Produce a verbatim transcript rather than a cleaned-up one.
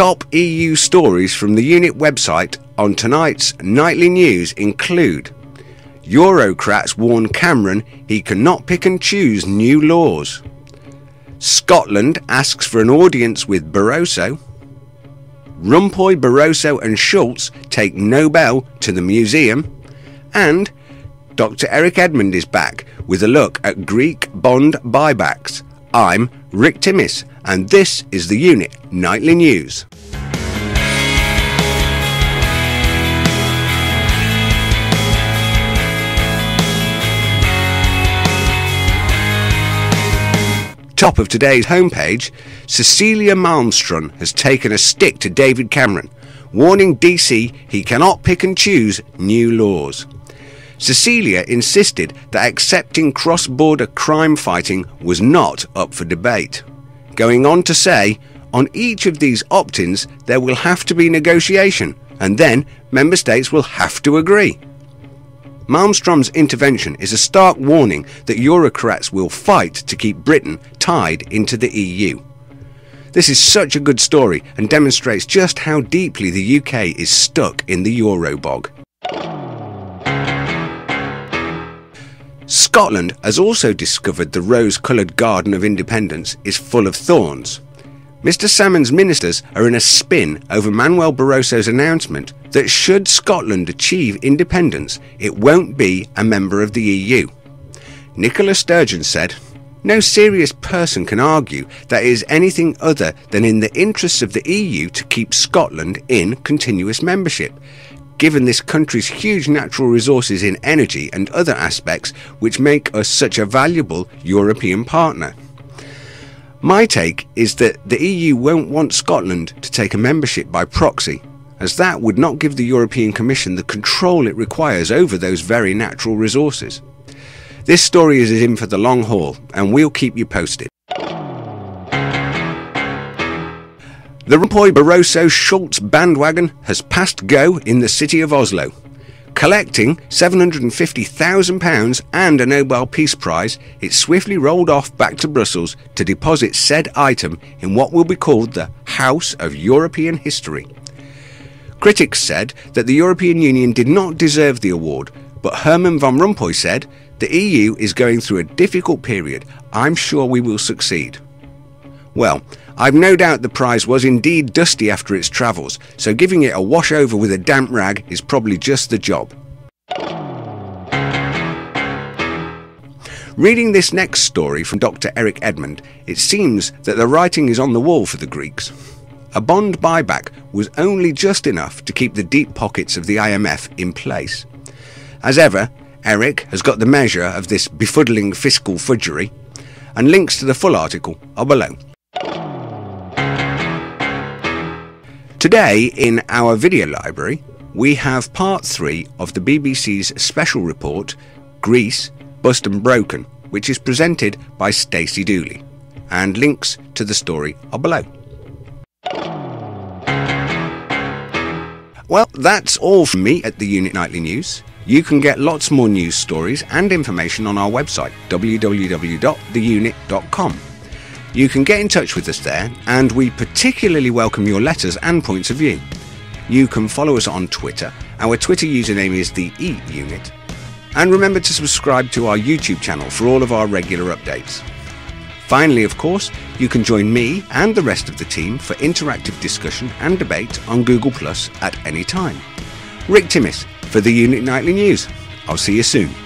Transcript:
Top E U stories from the EUnit website on tonight's Nightly News include: Eurocrats warn Cameron he cannot pick and choose new laws. Scotland asks for an audience with Barroso. Rompuy, Barroso and Schulz take Nobel to the museum. And Doctor Eric Edmund is back with a look at Greek bond buybacks. I'm Rick Timmis and this is the EUnit Nightly News. Top of today's homepage, Cecilia Malmström has taken a stick to David Cameron, warning D C he cannot pick and choose new laws. Cecilia insisted that accepting cross-border crime fighting was not up for debate, going on to say, on each of these opt-ins there will have to be negotiation and then member states will have to agree. Malmström's intervention is a stark warning that Eurocrats will fight to keep Britain tied into the E U. This is such a good story and demonstrates just how deeply the U K is stuck in the Eurobog. Scotland has also discovered the rose-coloured garden of independence is full of thorns. Mr Salmon's ministers are in a spin over Manuel Barroso's announcement that should Scotland achieve independence, it won't be a member of the E U. Nicola Sturgeon said, "No serious person can argue that it is anything other than in the interests of the E U to keep Scotland in continuous membership, given this country's huge natural resources in energy and other aspects which make us such a valuable European partner. My take is that the E U won't want Scotland to take a membership by proxy, as that would not give the European Commission the control it requires over those very natural resources." This story is in for the long haul, and we'll keep you posted. The Rompuy Barroso Schulz bandwagon has passed go in the city of Oslo. Collecting seven hundred and fifty thousand pounds and a Nobel Peace Prize, it swiftly rolled off back to Brussels to deposit said item in what will be called the House of European History. Critics said that the European Union did not deserve the award, but Herman Van Rompuy said, "The E U is going through a difficult period. I'm sure we will succeed." Well, I've no doubt the prize was indeed dusty after its travels, so giving it a wash over with a damp rag is probably just the job. Reading this next story from Doctor Eric Edmund, it seems that the writing is on the wall for the Greeks. A bond buyback was only just enough to keep the deep pockets of the I M F in place. As ever, Eric has got the measure of this befuddling fiscal fudgery, and links to the full article are below. Today in our video library we have part three of the B B C's special report Greece Bust and Broken, which is presented by Stacey Dooley, and links to the story are below. Well, that's all from me at the EUnit Nightly News. You can get lots more news stories and information on our website w w w dot the unit dot com. You can get in touch with us there, and we particularly welcome your letters and points of view. You can follow us on Twitter. Our Twitter username is the EUnit. And remember to subscribe to our YouTube channel for all of our regular updates. Finally, of course, you can join me and the rest of the team for interactive discussion and debate on Google Plus at any time. Rick Timmis for the EUnit Nightly News. I'll see you soon.